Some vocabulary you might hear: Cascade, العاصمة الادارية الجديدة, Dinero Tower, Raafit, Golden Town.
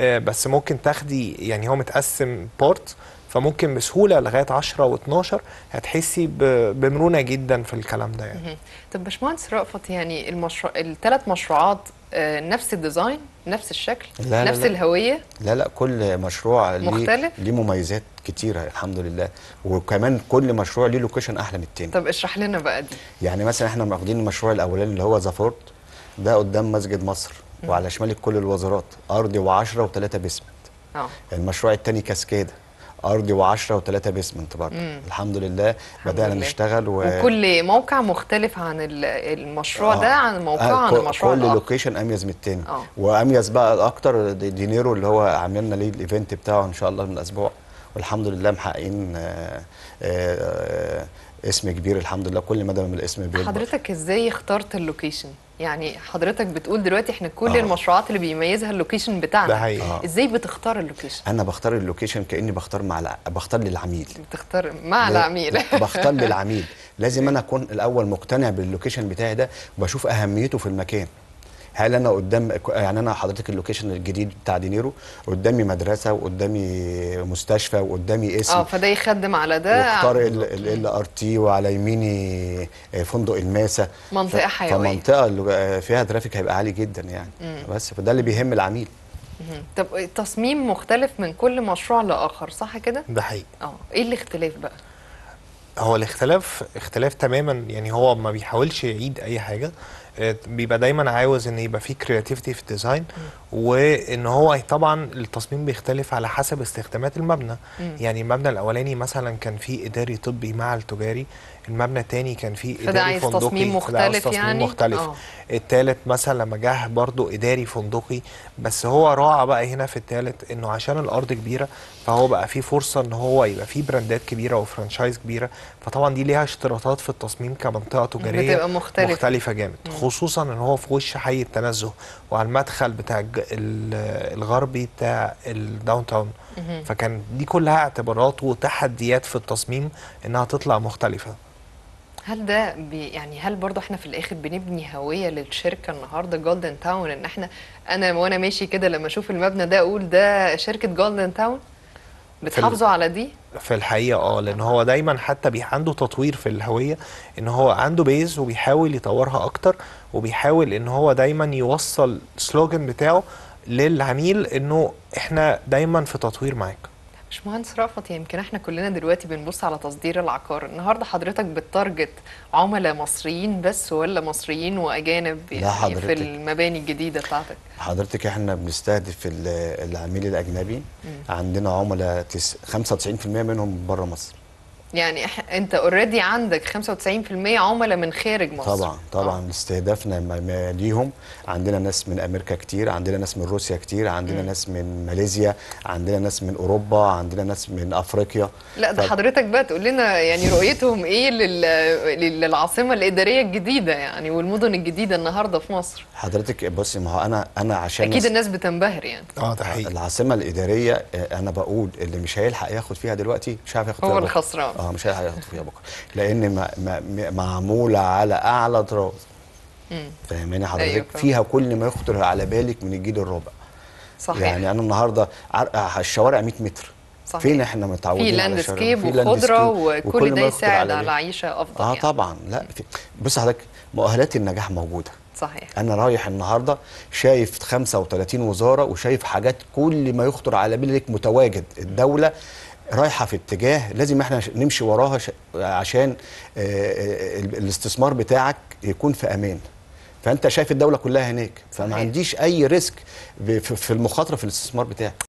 بس ممكن تاخدي يعني هو متقسم بارت، فممكن بسهوله لغايه 10 و12 هتحسي بمرونه جدا في الكلام ده يعني. طب باشمهندس رأفت، يعني الثلاث مشروعات نفس الديزاين، نفس الشكل، لا نفس لا الهويه؟ لا لا، كل مشروع ليه مميزات كتيره الحمد لله، وكمان كل مشروع ليه لوكيشن احلى من التاني. طب اشرح لنا بقى دي. يعني مثلا احنا واخدين المشروع الاولاني اللي هو زا فورت، ده قدام مسجد مصر وعلى شمال كل الوزارات، ارضي و10 و3 بيسمنت. المشروع الثاني كاسكاده، ارضي و10 و3 بيسمنت برضه. الحمد لله بدأنا نشتغل وكل موقع مختلف عن المشروع ده عن الموقع عن المشروع كل لوكيشن اميز من التاني. واميز بقى الاكتر دينيرو اللي هو عملنا ليه الايفنت بتاعه ان شاء الله من الاسبوع، والحمد لله محققين اسم كبير الحمد لله كل مدى من الاسم بيكبر. حضرتك ازاي اخترت اللوكيشن؟ يعني حضرتك بتقول دلوقتي احنا كل المشروعات اللي بيميزها اللوكيشن بتاعنا، ازاي بتختار اللوكيشن؟ انا بختار اللوكيشن كاني بختار للعميل. بتختار مع العميل؟ بختار للعميل. لازم انا اكون الاول مقتنع باللوكيشن بتاعي ده، وبشوف اهميته في المكان. هل انا قدام، يعني انا حضرتك اللوكيشن الجديد بتاع دينيرو قدامي مدرسه وقدامي مستشفى وقدامي اسم، فده يخدم على ده، واختار ال RT، وعلى يميني فندق الماسه، منطقه حيويه، فمنطقه اللي فيها ترافيك هيبقى عالي جدا يعني. بس فده اللي بيهم العميل. طب التصميم مختلف من كل مشروع لاخر، صح كده؟ ده حقيقي. ايه الاختلاف بقى؟ هو الاختلاف اختلاف تماما، يعني هو ما بيحاولش يعيد اي حاجه، بيبقى دايما عاوز ان يبقى فيه كرياتيفيتي في الديزاين، وان هو طبعا التصميم بيختلف على حسب استخدامات المبنى. يعني المبنى الاولاني مثلا كان فيه اداري طبي مع التجاري، المبنى الثاني كان فيه اداري فندقي، فده تصميم مختلف يعني. الثالث مثلا لما جه برضه اداري فندقي، بس هو راعى بقى هنا في الثالث انه عشان الارض كبيره، فهو بقى فيه فرصه ان هو يبقى فيه براندات كبيره وفرانشايز كبيره، فطبعا دي ليها اشتراطات في التصميم كمنطقه تجاريه بتبقى مختلفه جامد، خصوصا ان هو في وش حي التنزه وعلى المدخل بتاع الغربي بتاع الداون تاون. فكان دي كلها اعتبارات وتحديات في التصميم انها تطلع مختلفه. هل ده يعني هل برضه احنا في الاخر بنبني هويه للشركه النهارده جولدن تاون، ان احنا وانا ماشي كده لما اشوف المبنى ده اقول ده شركه جولدن تاون؟ بتحافظوا على دي؟ في الحقيقه لان هو دايما حتى عنده تطوير في الهويه، ان هو عنده بيز وبيحاول يطورها اكتر، وبيحاول ان هو دايما يوصل السلوجن بتاعه للعميل انه احنا دايما في تطوير معاك. باشمهندس رأفت، يمكن احنا كلنا دلوقتي بنبص على تصدير العقار، النهارده حضرتك بتارجت عملاء مصريين بس ولا مصريين واجانب يعني في المباني الجديده بتاعتك؟ حضرتك احنا بنستهدف العميل الاجنبي. عندنا عملاء 95% منهم بره مصر. يعني انت اوريدي عندك 95% عملاء من خارج مصر؟ طبعا طبعا. استهدافنا ليهم، عندنا ناس من امريكا كتير، عندنا ناس من روسيا كتير، عندنا ناس من ماليزيا، عندنا ناس من اوروبا، عندنا ناس من افريقيا. لا ده حضرتك بقى تقول لنا يعني رؤيتهم ايه للعاصمه الاداريه الجديده يعني والمدن الجديده النهارده في مصر؟ حضرتك بصي، ما هو انا عشان اكيد الناس بتنبهر يعني. ده حقيقي. العاصمه الاداريه انا بقول اللي مش هيلحق ياخد فيها دلوقتي مش عارف ياخد فيها، هو الخسران. مش هياخد فيها بكره، لان معموله على اعلى طراز. فاهماني حضرتك؟ أيوة. فيها كل ما يخطر على بالك من الجيل الرابع. صحيح. يعني انا النهارده الشوارع 100 متر. صحيح. فين احنا متعودين في لاندسكيب وخضره وكل ده يساعد على عيشه افضل. يعني. طبعا. لا بص حضرتك، مؤهلات النجاح موجوده. صحيح. انا رايح النهارده شايف 35 وزاره، وشايف حاجات كل ما يخطر على بالك متواجد. الدوله رايحه في اتجاه لازم احنا نمشي وراها عشان الاستثمار بتاعك يكون في امان. فانت شايف الدوله كلها هناك، فما عنديش اي ريسك في المخاطره في الاستثمار بتاعك.